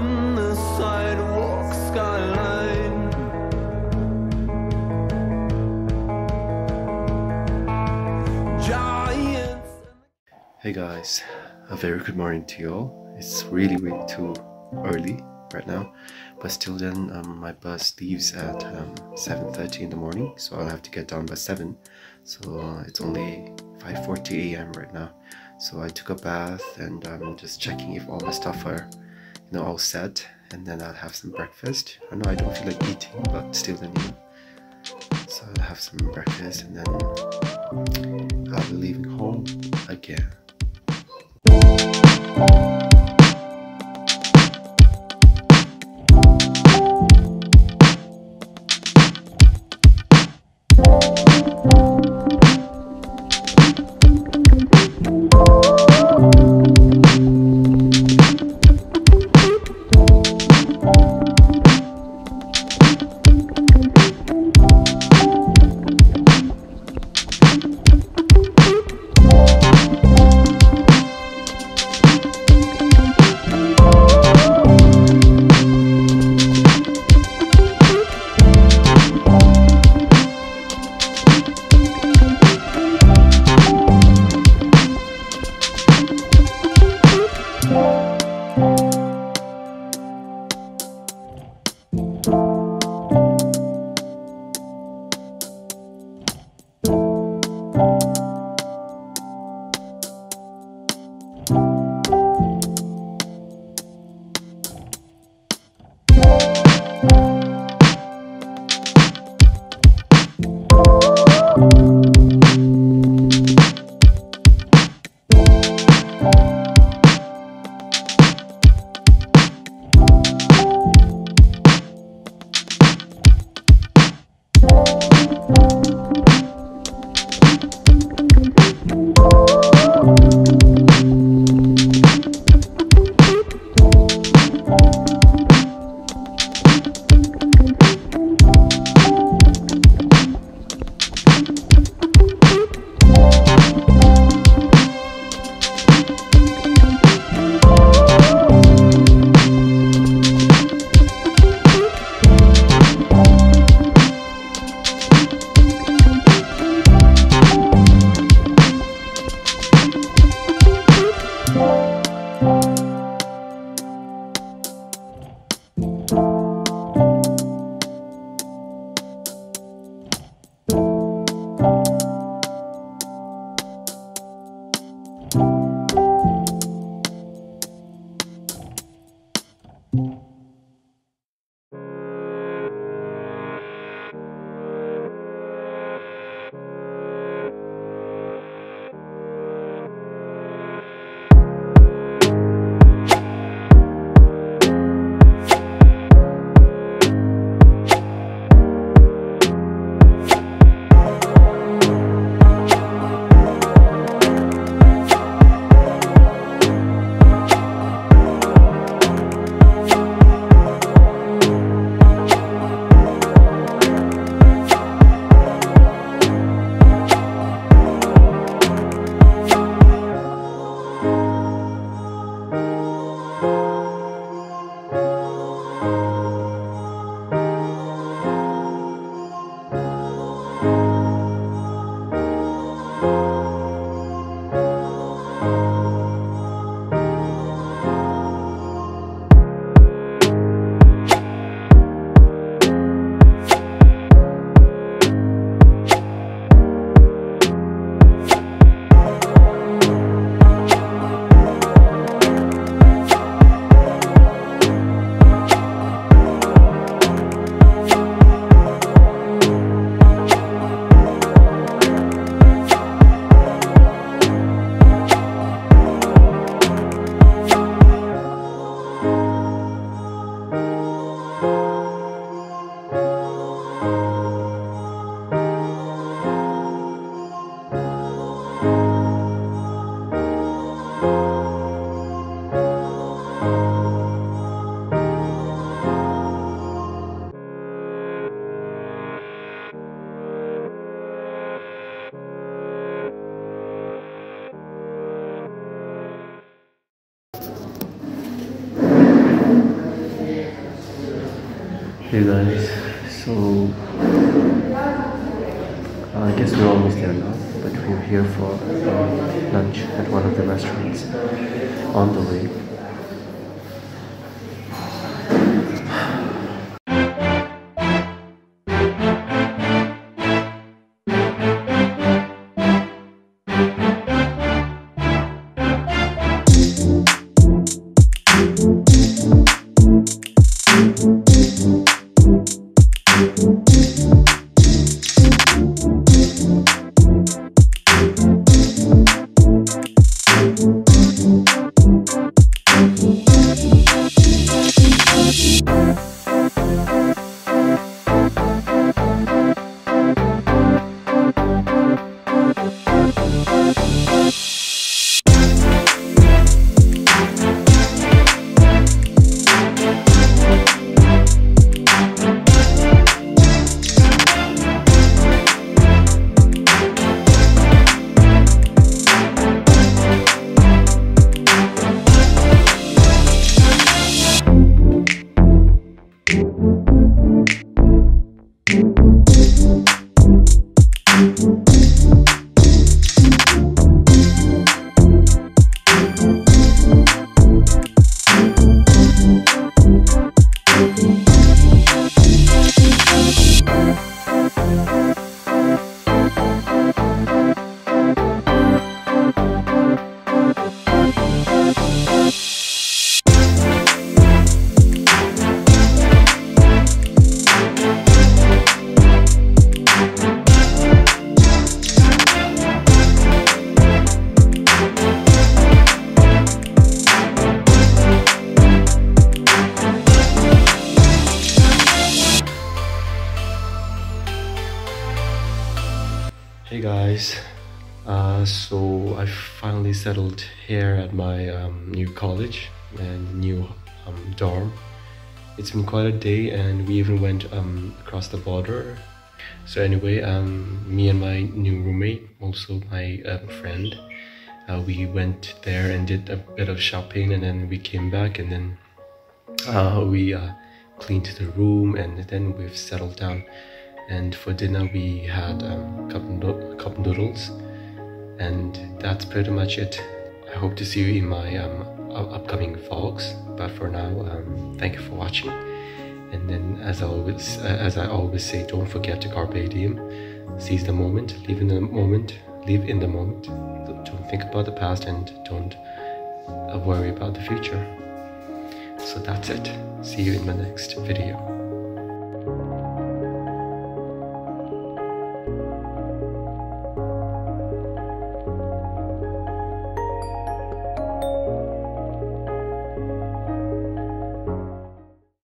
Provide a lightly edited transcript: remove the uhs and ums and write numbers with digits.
from the sidewalk skyline. Hey guys, a very good morning to you all. It's really too early right now, but still then my bus leaves at 7:30 in the morning, so I'll have to get down by 7. So it's only 5:40 a.m. right now. So I took a bath and I'm just checking if all my stuff are, you know, all set, and then I'll have some breakfast. I know I don't feel like eating, but still then, you know. So I'll have some breakfast and then I'll be leaving home again. Hey guys, so I guess we're almost there now, but we're here for lunch at one of the restaurants on the way. Hey guys, so I finally settled here at my new college and new dorm. It's been quite a day, and we even went across the border. So anyway, me and my new roommate, also my friend, we went there and did a bit of shopping, and then we came back, and then we cleaned the room, and then we've settled down. And for dinner we had cup noodles, and that's pretty much it. I hope to see you in my upcoming vlogs, but for now, thank you for watching. And then as I always say, don't forget to carpe diem. Seize the moment, live in the moment, Don't think about the past, and don't worry about the future. So that's it. See you in my next video.